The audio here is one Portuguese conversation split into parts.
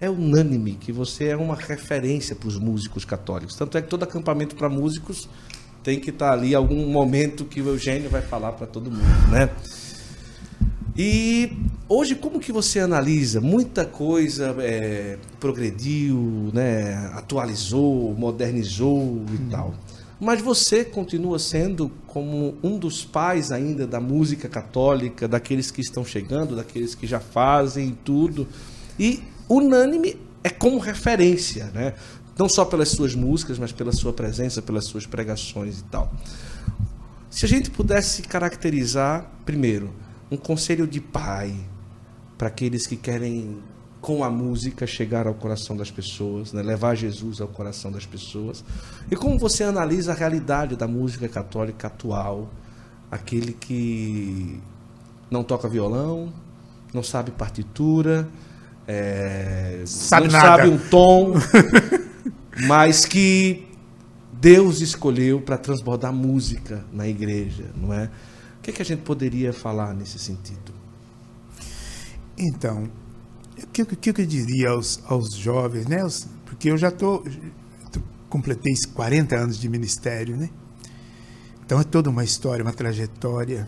é unânime que você é uma referência para os músicos católicos. Tanto é que todo acampamento para músicos tem que estar ali algum momento que o Eugênio vai falar para todo mundo, né? E hoje, como que você analisa? Muita coisa progrediu, né? Atualizou, modernizou e tal. Mas você continua sendo como um dos pais ainda da música católica, daqueles que estão chegando, daqueles que já fazem tudo. E unânime é como referência, né? Não só pelas suas músicas, mas pela sua presença, pelas suas pregações e tal. Se a gente pudesse caracterizar, primeiro, um conselho de pai para aqueles que querem, com a música, chegar ao coração das pessoas, né? Levar Jesus ao coração das pessoas. E como você analisa a realidade da música católica atual? Aquele que não toca violão, não sabe partitura, não sabe um tom, mas que Deus escolheu para transbordar música na igreja, não é? O que é que a gente poderia falar nesse sentido? Então, o que eu diria aos jovens, né? Porque eu já completei 40 anos de ministério, né? Então é toda uma história, uma trajetória.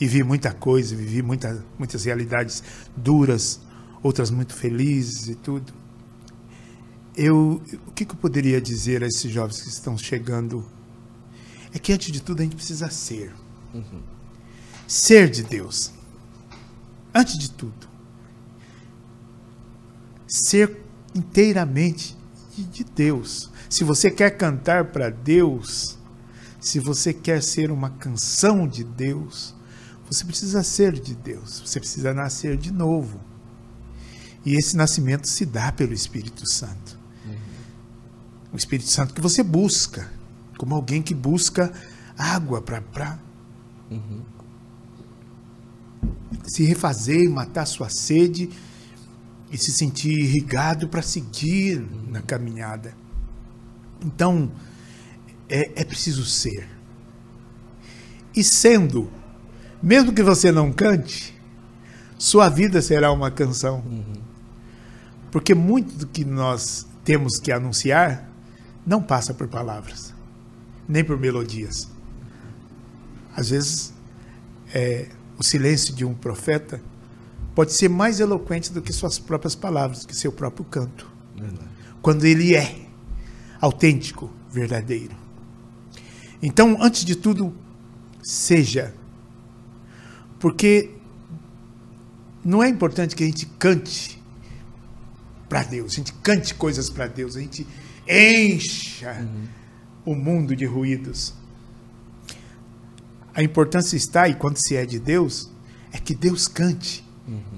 E vi muita coisa, vivi muitas realidades duras, outras muito felizes e tudo. O que eu poderia dizer a esses jovens que estão chegando? É que, antes de tudo, a gente precisa ser. Ser de Deus, antes de tudo, ser inteiramente de Deus. Se você quer cantar para Deus, se você quer ser uma canção de Deus, você precisa ser de Deus, você precisa nascer de novo, e esse nascimento se dá pelo Espírito Santo. O Espírito Santo que você busca, como alguém que busca água para se refazer, matar sua sede e se sentir irrigado para seguir na caminhada. Então, é preciso ser. E sendo, mesmo que você não cante, sua vida será uma canção. Porque muito do que nós temos que anunciar não passa por palavras, nem por melodias. Às vezes, o silêncio de um profeta pode ser mais eloquente do que suas próprias palavras, que seu próprio canto. Verdade. Quando ele é autêntico, verdadeiro. Então, antes de tudo, seja. Porque não é importante que a gente cante para Deus, a gente cante coisas para Deus, a gente encha o mundo de ruídos. A importância está, e quando se é de Deus, é que Deus cante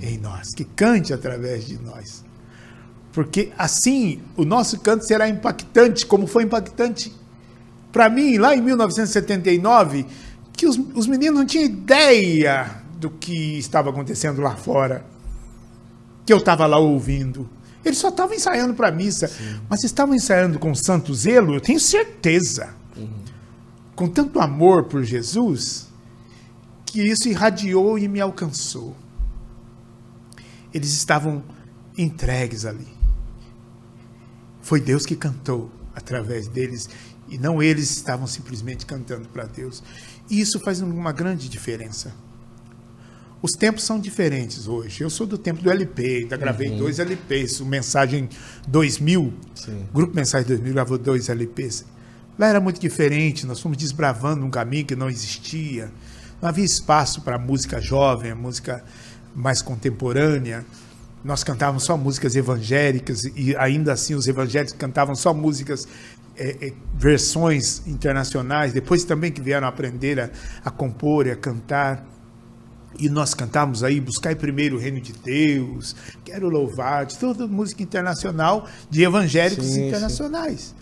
em nós, que cante através de nós. Porque assim o nosso canto será impactante, como foi impactante para mim lá em 1979, que os meninos não tinham ideia do que estava acontecendo lá fora, que eu estava lá ouvindo. Eles só estavam ensaiando para a missa, mas estavam ensaiando com santo zelo, eu tenho certeza. Com tanto amor por Jesus, que isso irradiou e me alcançou. Eles estavam entregues ali. Foi Deus que cantou através deles, e não eles estavam simplesmente cantando para Deus. E isso faz uma grande diferença. Os tempos são diferentes hoje. Eu sou do tempo do LP, ainda gravei 2 LPs, o Mensagem 2000, o Grupo Mensagem 2000 gravou 2 LPs. Lá era muito diferente, nós fomos desbravando um caminho que não existia. Não havia espaço para música jovem, música mais contemporânea. Nós cantávamos só músicas evangélicas, e ainda assim os evangélicos cantavam só músicas, versões internacionais, depois também que vieram aprender a compor e a cantar. E nós cantávamos aí Buscai Primeiro o Reino de Deus, Quero Louvar, de toda música internacional, de evangélicos internacionais.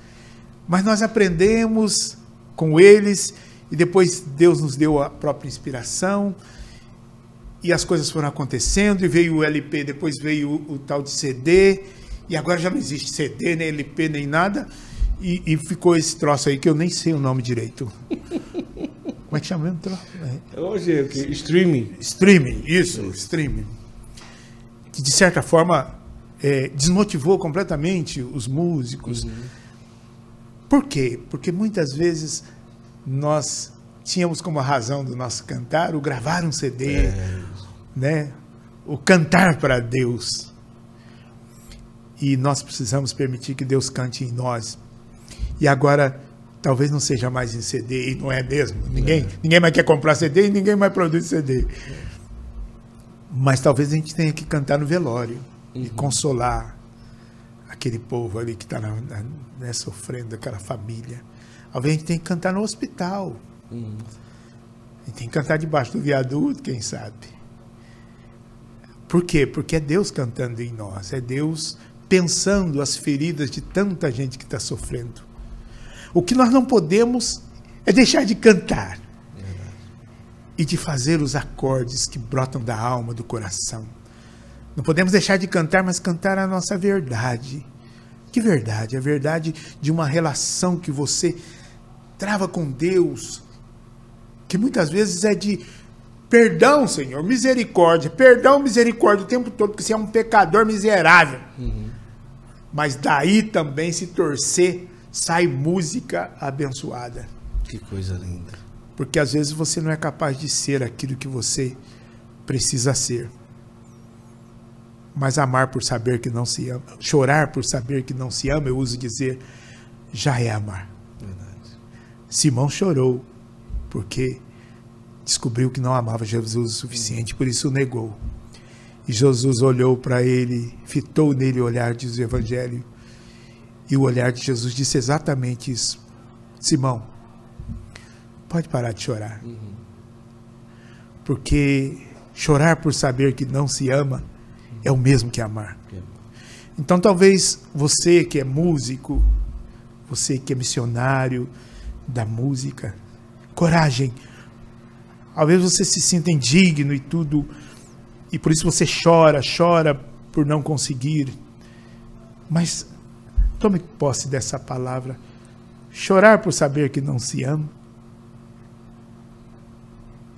Mas nós aprendemos com eles, e depois Deus nos deu a própria inspiração, e as coisas foram acontecendo, e veio o LP, depois veio o tal de CD, e agora já não existe CD, nem LP, nem nada, e ficou esse troço aí, que eu nem sei o nome direito. Como é que chama o troço? Hoje é o quê? Streaming. Streaming, isso, streaming. Que de certa forma desmotivou completamente os músicos. Uhum. Por quê? Porque muitas vezes nós tínhamos como a razão do nosso cantar o gravar um CD, né? O cantar para Deus. E nós precisamos permitir que Deus cante em nós. E agora, talvez não seja mais em CD, e não é mesmo? Ninguém mais quer comprar CD e ninguém mais produz CD. Mas talvez a gente tenha que cantar no velório, uhum, e consolar aquele povo ali que está sofrendo, aquela família. Talvez a gente tenha que cantar no hospital. Uhum. A gente tem que cantar debaixo do viaduto, quem sabe. Por quê? Porque é Deus cantando em nós, é Deus pensando as feridas de tanta gente que está sofrendo. O que nós não podemos é deixar de cantar. E de fazer os acordes que brotam da alma, do coração. Não podemos deixar de cantar, mas cantar a nossa verdade. Que verdade? A verdade de uma relação que você trava com Deus, que muitas vezes é de perdão, Senhor, misericórdia, perdão, misericórdia, o tempo todo, porque você é um pecador miserável. Uhum. Mas daí também, se torcer, sai música abençoada. Que coisa linda. Porque às vezes você não é capaz de ser aquilo que você precisa ser. Mas amar por saber que não se ama, chorar por saber que não se ama, eu uso dizer, já é amar. Verdade. Simão chorou porque descobriu que não amava Jesus o suficiente, por isso o negou. E Jesus olhou para ele, fitou nele o olhar, diz o Evangelho, e o olhar de Jesus disse exatamente isso. Simão, pode parar de chorar. Uhum. Porque chorar por saber que não se ama, uhum, é o mesmo que amar. Uhum. Então talvez você que é músico, você que é missionário da música, coragem. Talvez você se sinta indigno e tudo, e por isso você chora por não conseguir. Mas tome posse dessa palavra. Chorar por saber que não se ama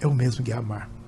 é o mesmo que amar.